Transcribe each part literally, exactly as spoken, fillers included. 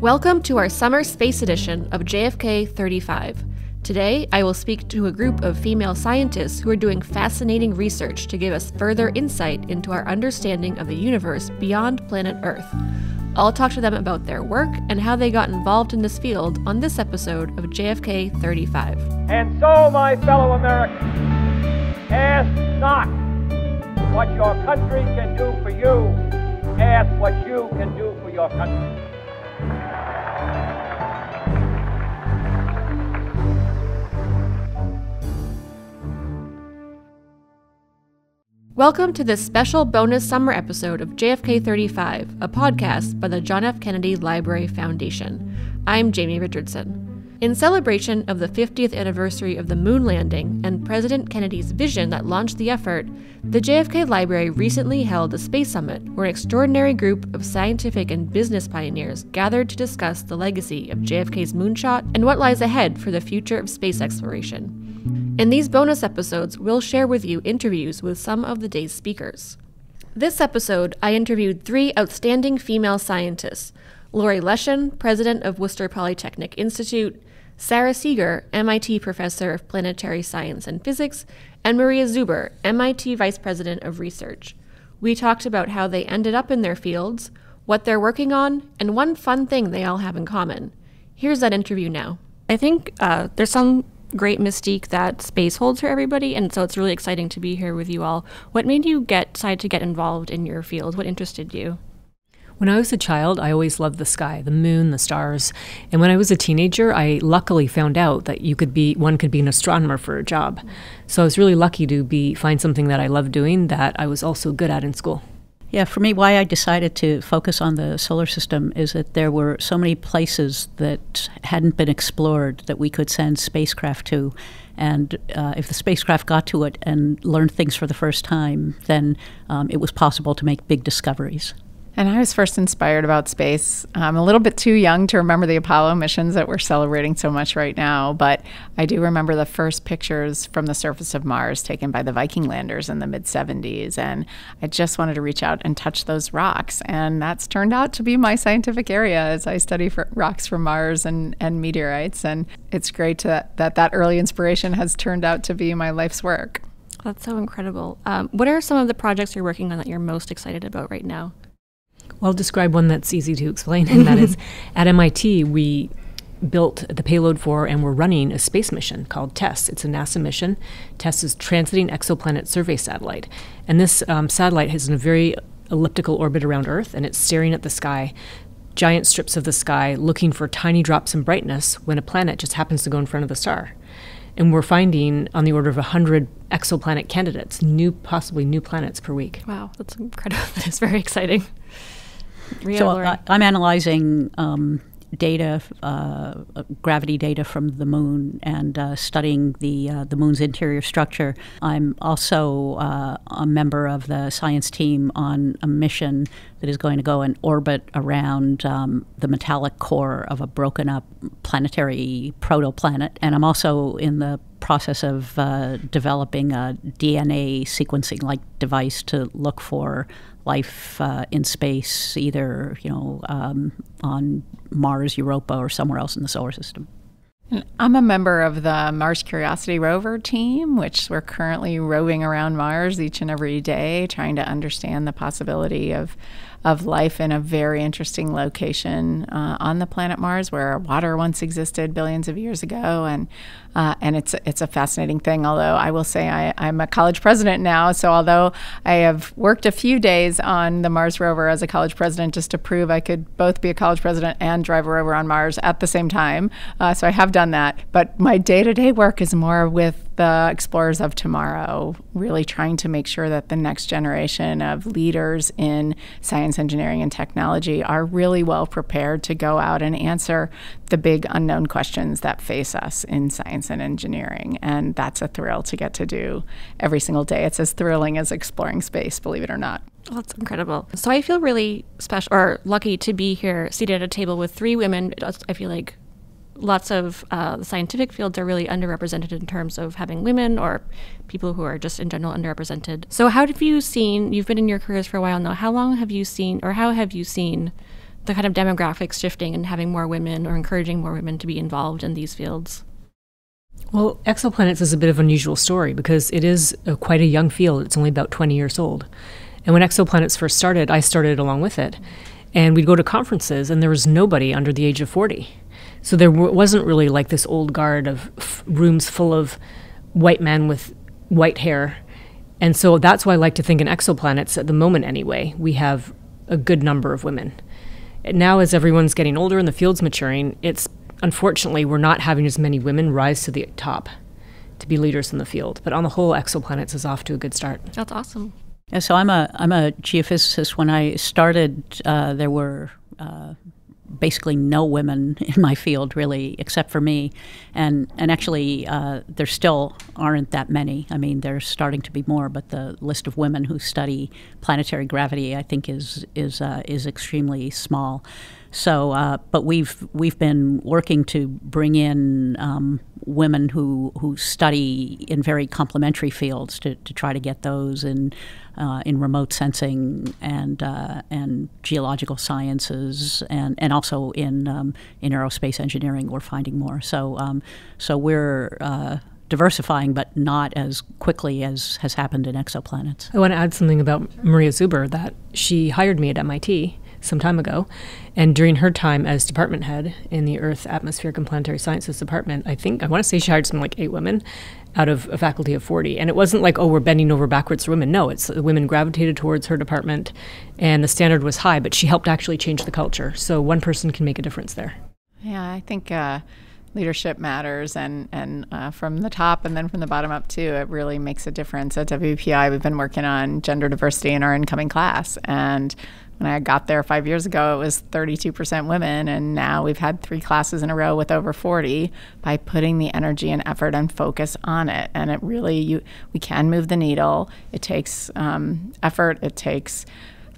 Welcome to our summer space edition of J F K thirty-five. Today, I will speak to a group of female scientists who are doing fascinating research to give us further insight into our understanding of the universe beyond planet Earth. I'll talk to them about their work and how they got involved in this field on this episode of J F K thirty-five. And so, my fellow Americans, ask not what your country can do for you, ask what you can do for your country. Welcome to this special bonus summer episode of J F K thirty-five, a podcast by the John F. Kennedy Library Foundation. I'm Jamie Richardson. In celebration of the fiftieth anniversary of the moon landing and President Kennedy's vision that launched the effort, the J F K Library recently held a space summit where an extraordinary group of scientific and business pioneers gathered to discuss the legacy of J F K's moonshot and what lies ahead for the future of space exploration. In these bonus episodes, we'll share with you interviews with some of the day's speakers. This episode, I interviewed three outstanding female scientists: Laurie Leshin, president of Worcester Polytechnic Institute, Sara Seager, M I T professor of planetary science and physics, and Maria Zuber, M I T vice president of research. We talked about how they ended up in their fields, what they're working on, and one fun thing they all have in common. Here's that interview now. I think uh, there's some great mystique that space holds for everybody, and so it's really exciting to be here with you all. What made you get decide to get involved in your field? What interested you? When I was a child, I always loved the sky, the moon, the stars. And when I was a teenager, I luckily found out that you could be one could be an astronomer for a job. So I was really lucky to be find something that I loved doing that I was also good at in school. Yeah, for me, why I decided to focus on the solar system is that there were so many places that hadn't been explored that we could send spacecraft to. And uh, if the spacecraft got to it and learned things for the first time, then um, it was possible to make big discoveries. And I was first inspired about space. I'm a little bit too young to remember the Apollo missions that we're celebrating so much right now, but I do remember the first pictures from the surface of Mars taken by the Viking landers in the mid seventies, and I just wanted to reach out and touch those rocks, and that's turned out to be my scientific area as I study for rocks from Mars and, and meteorites, and it's great to, that that early inspiration has turned out to be my life's work. That's so incredible. Um, what are some of the projects you're working on that you're most excited about right now? Well, I'll describe one that's easy to explain, and that is at M I T we built the payload for and we're running a space mission called TESS. It's a NASA mission. TESS is Transiting Exoplanet Survey Satellite. And this um, satellite has a very elliptical orbit around Earth, and it's staring at the sky, giant strips of the sky, looking for tiny drops in brightness when a planet just happens to go in front of the star. And we're finding on the order of one hundred exoplanet candidates, new, possibly new planets per week. Wow, that's incredible. That is very exciting. Real so I, I'm analyzing um, data, uh, gravity data from the moon, and uh, studying the uh, the moon's interior structure. I'm also uh, a member of the science team on a mission that is going to go and orbit around um, the metallic core of a broken up planetary protoplanet. And I'm also in the process of uh, developing a D N A sequencing-like device to look for life uh, in space, either you know um, on Mars, Europa, or somewhere else in the solar system. And I'm a member of the Mars Curiosity rover team, which we're currently roving around Mars each and every day, trying to understand the possibility of of life in a very interesting location uh, on the planet Mars, where water once existed billions of years ago, and uh, and it's it's a fascinating thing. Although I will say I, I'm a college president now, so although I have worked a few days on the Mars rover as a college president just to prove I could both be a college president and drive a rover on Mars at the same time, uh, so I have done that. But my day-to-day work is more with the explorers of tomorrow, really trying to make sure that the next generation of leaders in science, engineering, and technology are really well prepared to go out and answer the big unknown questions that face us in science and engineering. And that's a thrill to get to do every single day. It's as thrilling as exploring space, believe it or not. Well, that's incredible. So I feel really special or lucky to be here seated at a table with three women. I feel like lots of uh, the scientific fields are really underrepresented in terms of having women or people who are just in general underrepresented. So how have you seen, you've been in your careers for a while now, how long have you seen, or how have you seen the kind of demographics shifting and having more women or encouraging more women to be involved in these fields. Well, exoplanets is a bit of an unusual story because it is a, quite a young field. It's only about twenty years old. And when exoplanets first started, I started along with it. And we'd go to conferences, and there was nobody under the age of forty. So there w wasn't really like this old guard of f rooms full of white men with white hair. And so that's why I like to think in exoplanets, at the moment anyway, we have a good number of women. And now as everyone's getting older and the field's maturing, it's unfortunately we're not having as many women rise to the top to be leaders in the field. But on the whole, exoplanets is off to a good start. That's awesome. Yeah, so I'm a I'm a geophysicist. When I started, uh, there were uh, basically no women in my field, really, except for me, and and actually uh, there still aren't that many. I mean, there's starting to be more, but the list of women who study planetary gravity, I think, is is uh, is extremely small. So, uh, but we've we've been working to bring in um, women who who study in very complementary fields to, to try to get those in uh, in remote sensing and uh, and geological sciences and and also in um, in aerospace engineering. We're finding more. So, um, so we're uh, diversifying, but not as quickly as has happened in exoplanets. I want to add something about Maria Zuber, that she hired me at M I T some time ago, and during her time as department head in the Earth, Atmospheric and Planetary Sciences department, I think, I want to say she hired some like eight women out of a faculty of forty. And it wasn't like, oh, we're bending over backwards for women. No, it's the women gravitated towards her department and the standard was high, but she helped actually change the culture. So one person can make a difference there. Yeah, I think uh, leadership matters, and, and uh, from the top and then from the bottom up too, it really makes a difference. At W P I, we've been working on gender diversity in our incoming class, and when I got there five years ago, it was thirty-two percent women, and now we've had three classes in a row with over forty by putting the energy and effort and focus on it. And it really, you, we can move the needle. It takes um, effort. It takes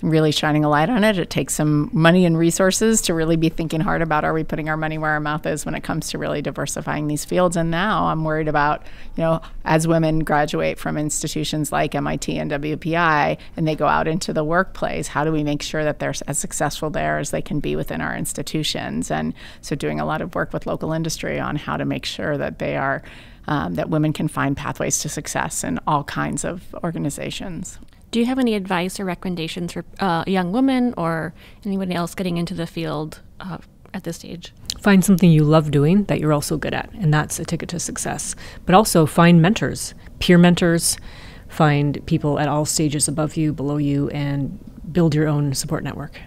really shining a light on it. It takes some money and resources to really be thinking hard about, are we putting our money where our mouth is when it comes to really diversifying these fields. And now I'm worried about, you know, as women graduate from institutions like M I T and W P I and they go out into the workplace, how do we make sure that they're as successful there as they can be within our institutions? And so doing a lot of work with local industry on how to make sure that they are, um, that women can find pathways to success in all kinds of organizations. Do you have any advice or recommendations for uh, young women or anyone else getting into the field uh, at this stage? Find something you love doing that you're also good at, and that's a ticket to success. But also find mentors, peer mentors, find people at all stages above you, below you, and build your own support network.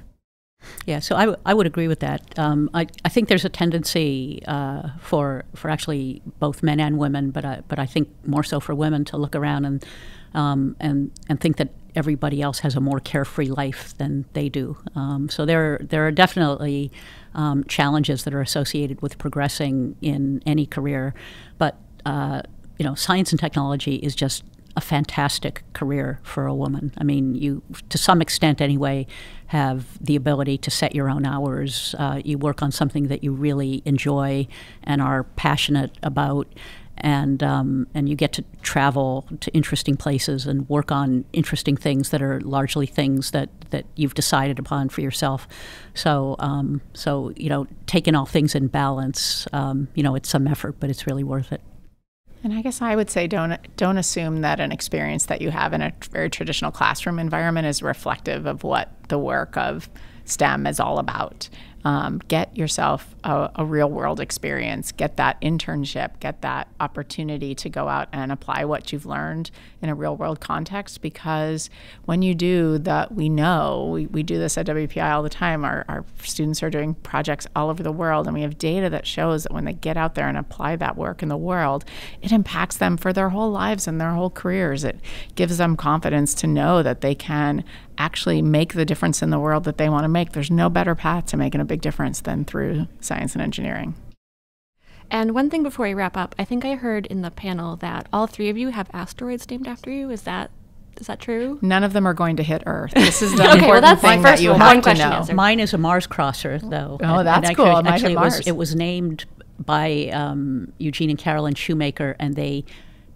Yeah, so I, w I would agree with that. Um, I, I think there's a tendency uh, for for actually both men and women, but I, but I think more so for women to look around and um, and and think that everybody else has a more carefree life than they do. Um, so there there are definitely um, challenges that are associated with progressing in any career, but uh, you know, science and technology is just a fantastic career for a woman. I mean, you, to some extent anyway, have the ability to set your own hours. Uh, you work on something that you really enjoy and are passionate about, and um, and you get to travel to interesting places and work on interesting things that are largely things that, that you've decided upon for yourself. So, um, so you know, taking all things in balance, um, you know, it's some effort, but it's really worth it. And I guess I would say don't don't assume that an experience that you have in a very traditional classroom environment is reflective of what the work of STEM is all about. Um, get yourself a, a real world experience, get that internship, get that opportunity to go out and apply what you've learned in a real world context, because when you do that, we know, we, we do this at W P I all the time, our, our students are doing projects all over the world, and we have data that shows that when they get out there and apply that work in the world, it impacts them for their whole lives and their whole careers. It gives them confidence to know that they can actually make the difference in the world that they want to make. There's no better path to making a big difference than through science and engineering. And one thing before we wrap up, I think I heard in the panel that all three of you have asteroids named after you. Is that Is that true? None of them are going to hit Earth. This is the okay, important well, that's thing that you have to know. Answer. Mine is a Mars crosser, though. Oh, and, that's and cool. Actually, actually it, Mars. Was, it was named by um, Eugene and Carolyn Shoemaker, and they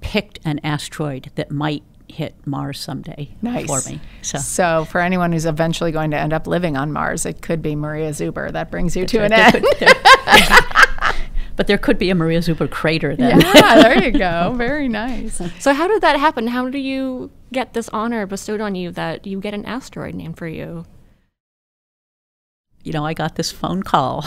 picked an asteroid that might hit Mars someday nice. for me. So. so for anyone who's eventually going to end up living on Mars, it could be Maria Zuber. That brings you That's to right. an end. Could, there, but there could be a Maria Zuber crater then. Yeah, there you go. Very nice. So how did that happen? How do you get this honor bestowed on you that you get an asteroid named for you? You know, I got this phone call.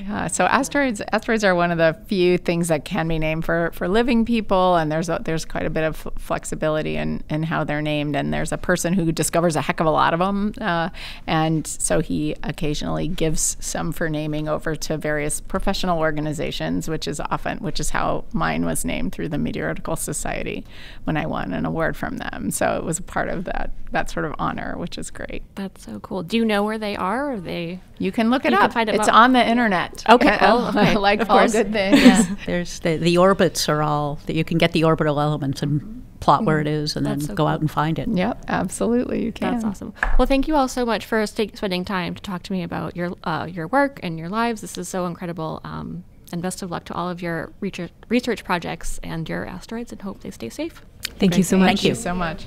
yeah, so asteroids asteroids are one of the few things that can be named for, for living people, and there's a, there's quite a bit of flexibility in, in how they're named, and there's a person who discovers a heck of a lot of them, uh, and so he occasionally gives some for naming over to various professional organizations, which is often, which is how mine was named, through the Meteoritical Society when I won an award from them. So it was a part of that, that sort of honor, which is great. That's so cool. Do you know where they are? Are or they? You can look it up. It it's up. on the internet. Okay, oh, okay. like of all course. good things. Yeah. There's the, the orbits are all that you can get the orbital elements and plot where it is, and That's then so go cool. out and find it. Yep, absolutely, you can. That's awesome. Well, thank you all so much for st spending time to talk to me about your uh, your work and your lives. This is so incredible. Um, and best of luck to all of your research research projects and your asteroids, and hope they stay safe. Thank Great. you so much. Thank you so much.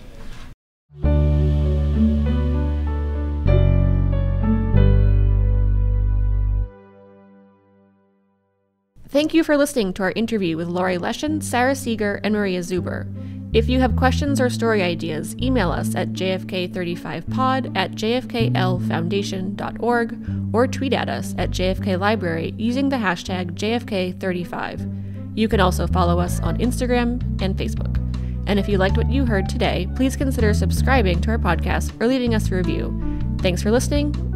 Thank you for listening to our interview with Laurie Leshin, Sara Seager, and Maria Zuber. If you have questions or story ideas, email us at J F K thirty-five pod at J F K L foundation dot org or tweet at us at J F K Library using the hashtag J F K thirty-five. You can also follow us on Instagram and Facebook. And if you liked what you heard today, please consider subscribing to our podcast or leaving us a review. Thanks for listening.